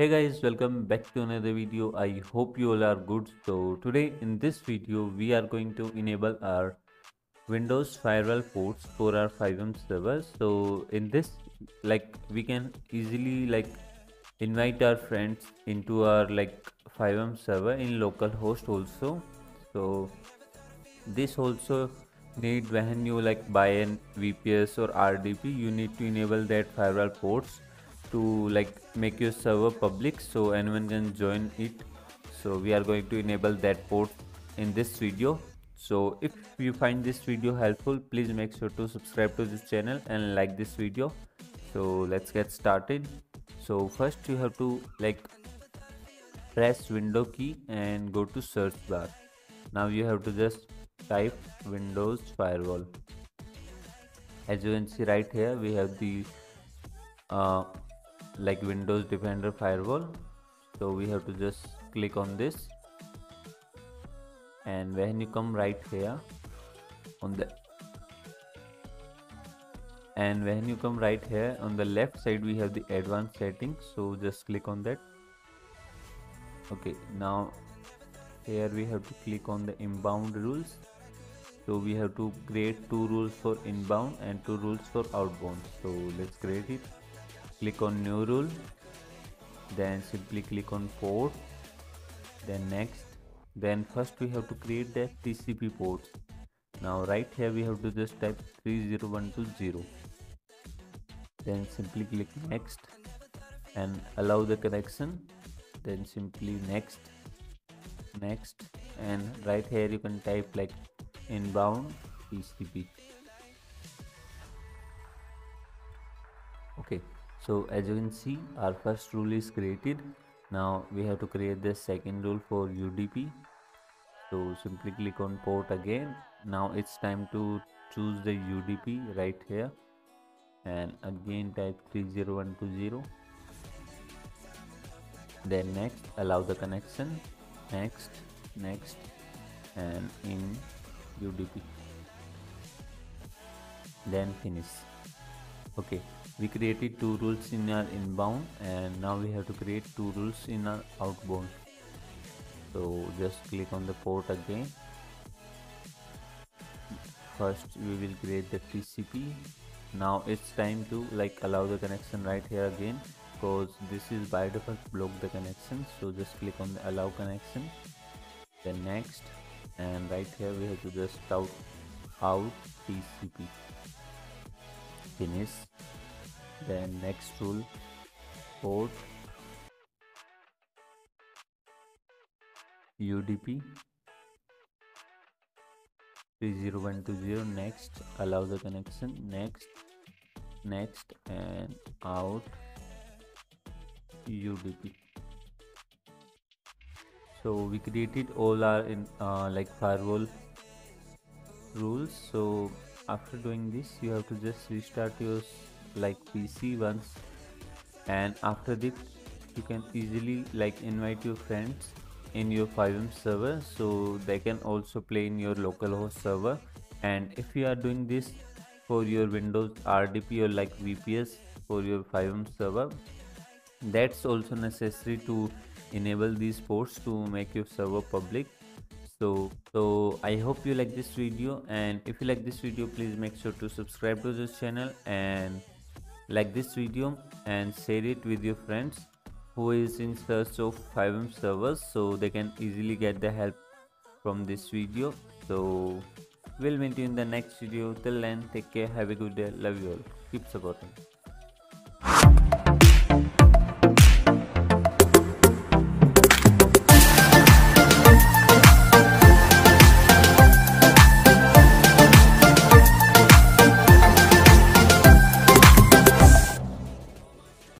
Hey guys, welcome back to another video. I hope you all are good. So today in this video we are going to enable our Windows firewall ports for our FiveM server. So in this, we can easily invite our friends into our FiveM server in localhost also. So this also need when you buy an VPS or RDP, you need to enable that firewall ports to make your server public so anyone can join it. So we are going to enable that port in this video. So if you find this video helpful, please make sure to subscribe to this channel and like this video. So let's get started. So first you have to press window key and go to search bar. Now you have to just type Windows firewall. As you can see right here, we have the Windows Defender firewall. So we have to just click on this, and when you come right here on the left side, we have the advanced settings, so just click on that. Okay, now here we have to click on the inbound rules. So we have to create two rules for inbound and two rules for outbound. So let's create it. Click on new rule, then simply click on port, then next. Then first we have to create the TCP ports. Now right here we have to just type 30120, then simply click next and allow the connection, then simply next, next, and right here you can type inbound TCP. Okay, so as you can see, our first rule is created. Now we have to create the second rule for UDP. So simply click on port again. Now it's time to choose the UDP right here, and again type 30120, then next, allow the connection, next, next, and in UDP, then finish. Okay, we created two rules in our inbound, and now we have to create two rules in our outbound. So just click on the port again. First we will create the TCP. Now it's time to allow the connection right here again, because this is by default block the connection. So just click on the allow connection, then next, and right here we have to just shout out TCP, finish. Then next rule, port, UDP 30120, next, allow the connection, next, next, and out UDP. So we created all our firewall rules. So after doing this, you have to just restart your PC once, and after this you can easily invite your friends in your FiveM server so they can also play in your localhost server. And if you are doing this for your Windows RDP or VPS for your FiveM server, that's also necessary to enable these ports to make your server public. So I hope you like this video, and if you like this video, please make sure to subscribe to this channel and like this video and share it with your friends who is in search of FiveM servers, so they can easily get the help from this video. So we'll meet you in the next video. Till then, take care, have a good day, love you all, keep supporting.